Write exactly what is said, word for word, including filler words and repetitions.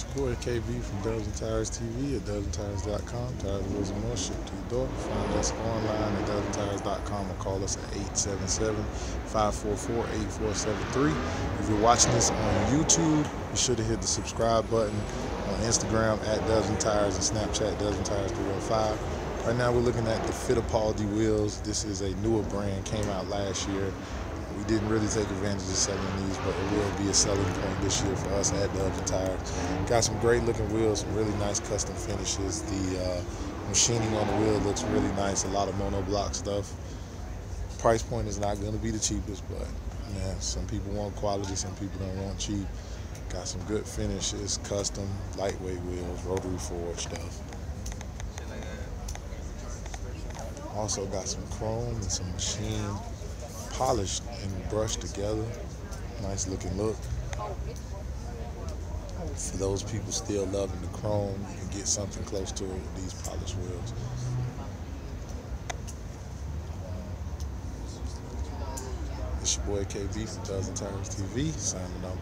It's your boy K B from Thousand Times T V at thousand tires dot com. Tires, wheels, and more shipped to your door. Find us online at thousand tires dot com or call us at eight seven seven, five four four, eight four seven three. If you're watching this on YouTube, be sure to hit the subscribe button. On Instagram at Thousand Tires and Snapchat Thousand Tires three oh five. Right now we're looking at the Fittipaldi wheels. This is a newer brand, came out last year. We didn't really take advantage of selling these, but it will be a selling point this year for us at Thousand Tires. Got some great looking wheels, some really nice custom finishes. The uh, machining on the wheel looks really nice, a lot of monoblock stuff. Price point is not going to be the cheapest, but man, some people want quality, some people don't want cheap. Got some good finishes, custom, lightweight wheels, rotary forged stuff. Also got some chrome and some machine polished and brushed together. Nice looking look. For those people still loving the chrome, you can get something close to it with these polished wheels. It's your boy K B from Thousand Times T V, signing off.